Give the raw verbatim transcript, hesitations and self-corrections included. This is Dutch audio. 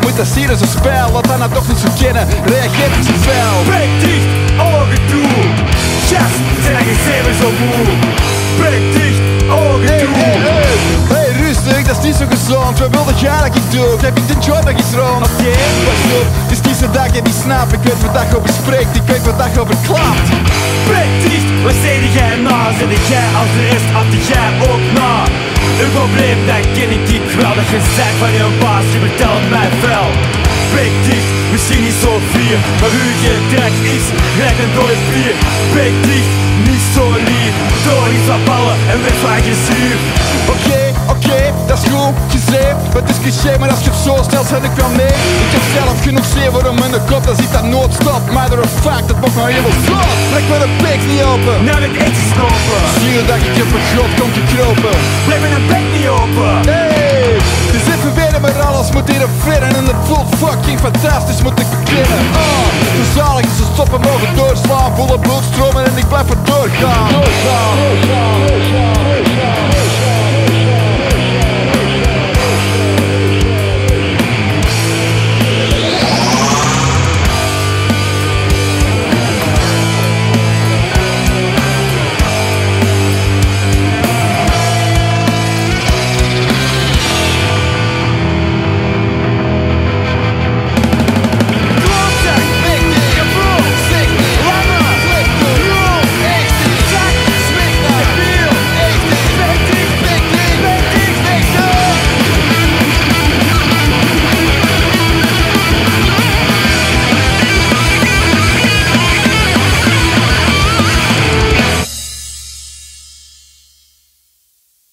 je moet dat zien als een spel. Laat dan nou toch niet zo kennen, reageer niet zo fel. Beck dicht, Augen zu. Schaffen, zeg ik zeven zo moe. Beck dicht, Augen zu. Hey, hey, hey, rustig, dat is niet zo gezond. Wat wil dat jij dat ik doe? Heb je de job dat is rond? Op je heen, pas op, het is niet zo'n dag dat ik snap. Ik weet wat dag over spreekt, ik weet wat dag over klapt. Beck dicht, wat zet jij na? Zet jij als de rest, had jij ook na? Een probleem, dat ken ik niet wel. Dat je zegt van je baas, je vertelt mij wel. Beck dicht, misschien niet zo fier, maar u geen trek is, rijdt een dode vlier. Beck dicht, niet zo lief, door iets van ballen en weg van agressief. Oké, oké, dat is goed geschreven. Het is cliché, maar als je op zo snel zet ik wel mee. Ik heb zelf genoeg zeven om in de kop, dan ziet dat noodstop. Maar door een fact, dat mag nou helemaal slot. Trek maar de bek niet open, nou dat ik is open. Zie je dat ik je vergroot komt te kropen. Blijf met een bek niet open. Hey, dus even weten maar alles moet hier verder. En het voelt fucking fantastisch, moet ik beginnen. Oh, de zalig is een stoppen mogen doorslaan. Volle bloedstromen en ik blijf er doorgaan. Doorgaan, doorgaan, doorgaan, doorgaan.